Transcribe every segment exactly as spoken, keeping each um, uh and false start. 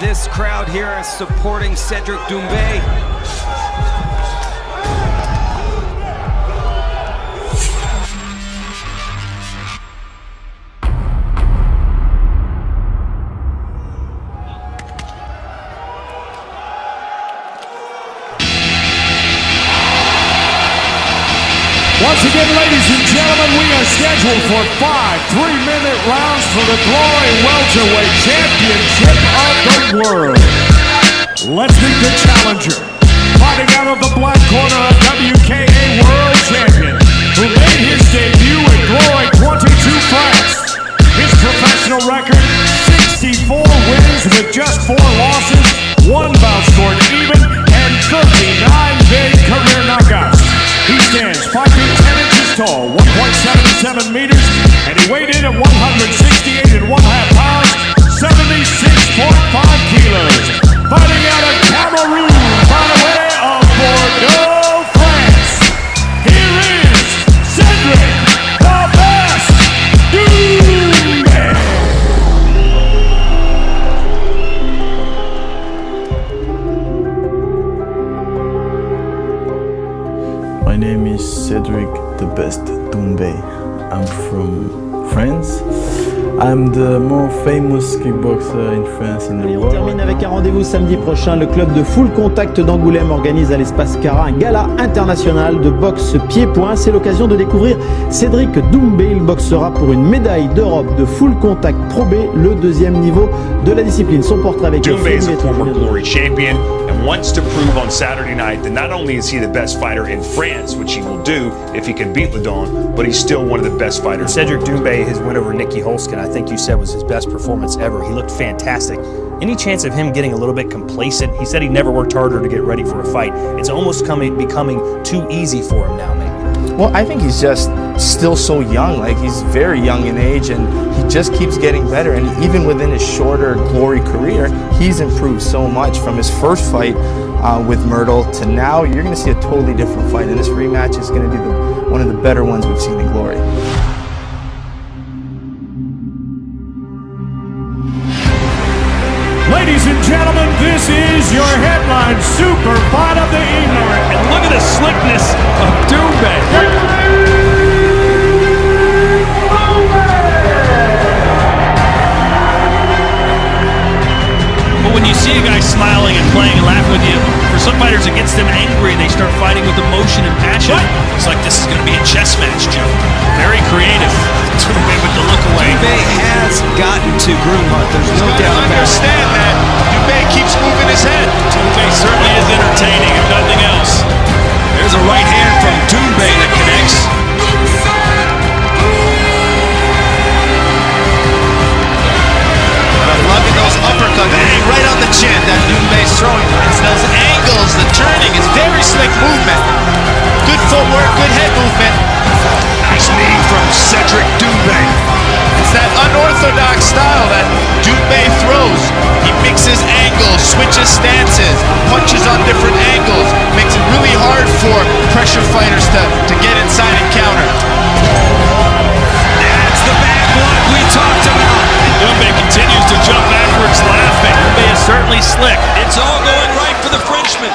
This crowd here is supporting Cédric Doumbé. Once again, ladies and gentlemen, we are scheduled for five three-minute rounds for the Glory Welterweight Championship of the World. Let's meet the challenger, fighting out of the black corner of W K A World Champion, who made his debut at Glory twenty-two France. His professional record, sixty-four wins with just four losses, one bout scored even, and thirty-nine big career knockouts. He stands five feet ten inches tall, one point seven seven meters, and he weighed in at one hundred sixty-eight and one half pounds, seventy-six point five kilos. Fighting out of Cameroon, by the way, of Bordeaux, France. Here is Cédric the Best Doumbé. My name is Cédric the Best Doumbé. I'm from France. I'm the more famous kickboxer in France in the world. On termine avec un rendez-vous samedi prochain. Le club de Full Contact d'Angoulême organise à l'espace Cara un gala international de boxe pied-point. C'est l'occasion de découvrir Cédric Doumbé. Il boxera pour une médaille d'Europe de Full Contact Pro B, le deuxième niveau de la discipline. Son portrait avec Doumbé est un former Glory champion and wants to prove on Saturday night that not only is he the best fighter in France, which he will do if he can beat Ledon, but he's still one of the best fighters. Cédric Doumbé, his win over Nieky Holzken, I think you said was his best performance ever. He looked fantastic. Any chance of him getting a little bit complacent? He said he never worked harder to get ready for a fight. It's almost coming becoming too easy for him now, maybe. Well, I think he's just still so young. Like, he's very young in age, and he just keeps getting better. And even within his shorter Glory career, he's improved so much from his first fight uh, with Myrtle to now. You're going to see a totally different fight, and this rematch is going to be the, one of the better ones we've seen in Glory. Ladies and gentlemen, this is your headline super fight of the evening. And look at the slickness of Doumbé. But when you see a guy smiling and playing a laugh with you, for some fighters it gets them angry and they start fighting with emotion and passion. What? It's like this is going to be a chess match, Joe. Very creative. Doumbé with the look away. Doumbé has gotten to Grooveheart. There's no doubt about it. Understand that. Doumbé keeps moving his head. Doumbé certainly is entertaining, if nothing else. There's a right hand from Doumbé that connects. I'm loving those uppercuts. Hey, right on the chin that Doumbé's throwing. It's those angles, the turning. It's very slick movement. Good footwork, good head movement. Nice knee from Cédric Doumbé. It's that unorthodox style that Doumbé throws. He mixes angles, switches stances, punches on different angles, makes it really hard for pressure fighters to, to get inside and counter. That's the bad blood we talked about. And Doumbé continues to jump backwards laughing. Doumbé is certainly slick. It's all going right for the Frenchman.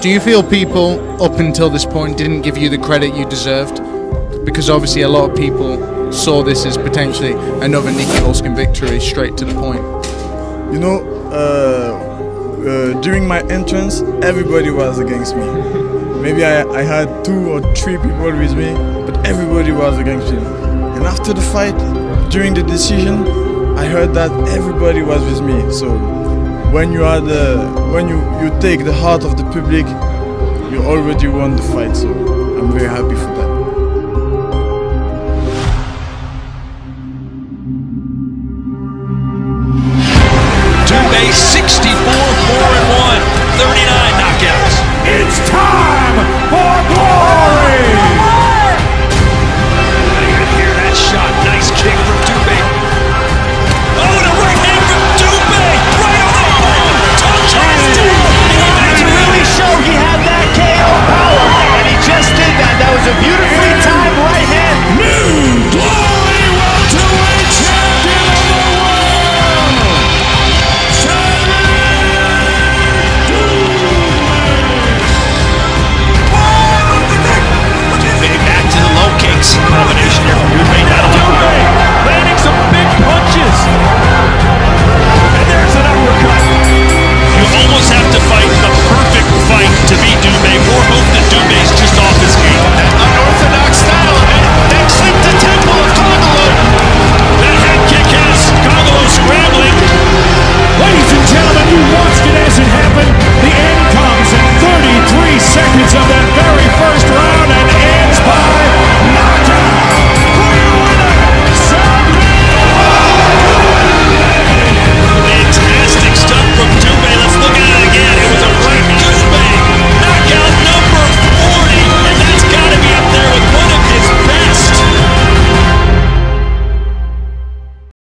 Do you feel people up until this point didn't give you the credit you deserved? Because obviously a lot of people saw this as potentially another Nieky Holzken victory, straight to the point. You know, uh, uh, during my entrance, everybody was against me. Maybe I, I had two or three people with me, but everybody was against me. And after the fight, during the decision, I heard that everybody was with me. So. When you are the, when you, you take the heart of the public, you already won the fight, so I'm very happy for that.